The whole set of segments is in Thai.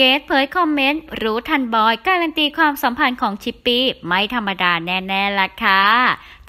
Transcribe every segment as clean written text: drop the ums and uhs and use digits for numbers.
เกตเผยคอมเมนต์รู้ทันบอยการันตีความสัมพันธ์ของชิปปี้ไม่ธรรมดาแน่ๆล่ะค่ะ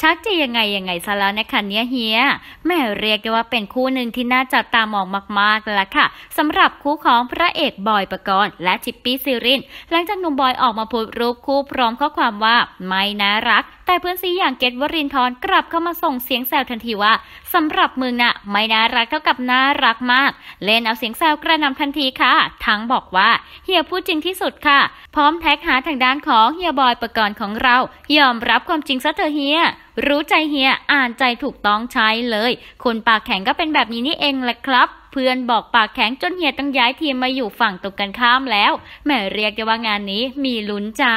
ชักจะยังไงซะแล้วนะคะเนี่ยเฮียแม่เรียกได้ว่าเป็นคู่หนึ่งที่น่าจับตามองมากๆล่ะค่ะสำหรับคู่ของพระเอกบอยปกรณ์และชิปปี้สิรินหลังจากหนุ่มบอยออกมาโพสต์รูปคู่พร้อมข้อความว่าไม่น่ารักแต่เพื่อนซีอย่างเกตวรินทร์กลับเข้ามาส่งเสียงแซวทันทีว่าสำหรับมึงน่ะไม่น่ารักเท่ากับน่ารักมากเล่นเอาเสียงแซวกระหน่ำทันทีค่ะทั้งบอกว่าเฮียพูดจริงที่สุดค่ะพร้อมแท็กหาทางด้านของเฮียบอยปกรณ์ของเรายอมรับความจริงซะเถอะเฮียรู้ใจเฮียอ่านใจถูกต้องใช้เลยคนปากแข็งก็เป็นแบบนี้นี่เองแหละครับเพื่อนบอกปากแข็งจนเฮียต้องย้ายทีมมาอยู่ฝั่งตรงกันข้ามแล้วแหมเรียกได้ว่างานนี้มีลุ้นจ้า